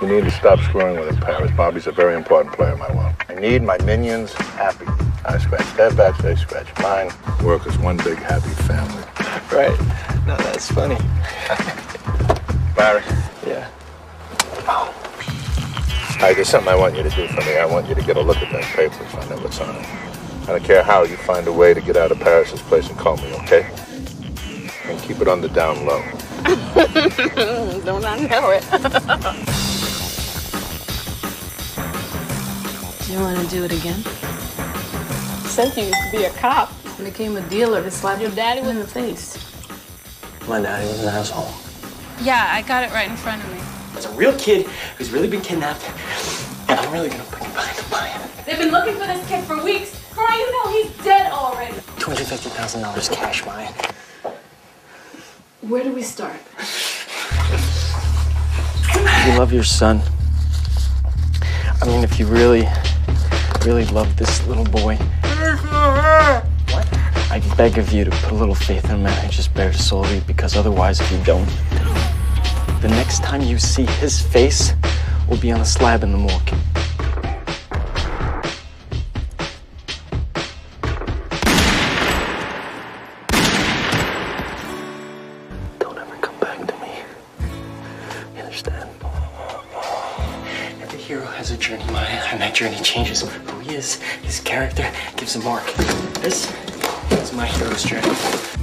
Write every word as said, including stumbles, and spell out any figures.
You need to stop screwing with him, Paris. Bobby's a very important player in my world. I need my minions happy. I scratch their backs, they scratch mine. Work is one big happy family. Right. No, that's funny. Barry. Yeah. Oh. All right, there's something I want you to do for me. I want you to get a look at that paper, find out what's on it. I don't care how, you find a way to get out of Paris's place and call me, okay? And keep it on the down low. Don't I know it. You want to do it again? Cynthia used to be a cop and became a dealer to slap your daddy in the face. My daddy was an asshole. Yeah, I got it right in front of me. It's a real kid who's really been kidnapped, and I'm really gonna put him behind the plan. They've been looking for this kid for weeks. For all you know, he's dead already. two hundred fifty thousand dollars cash, Maya. Where do we start? If you love your son, I mean, if you really. really love this little boy. What? I beg of you to put a little faith in him and just bear his soul, because otherwise, if you don't, the next time you see his face will be on a slab in the morgue. Don't ever come back to me. You understand? Every hero has a journey, Maya, and that journey changes who he is, his character, gives a mark. This is my hero's journey.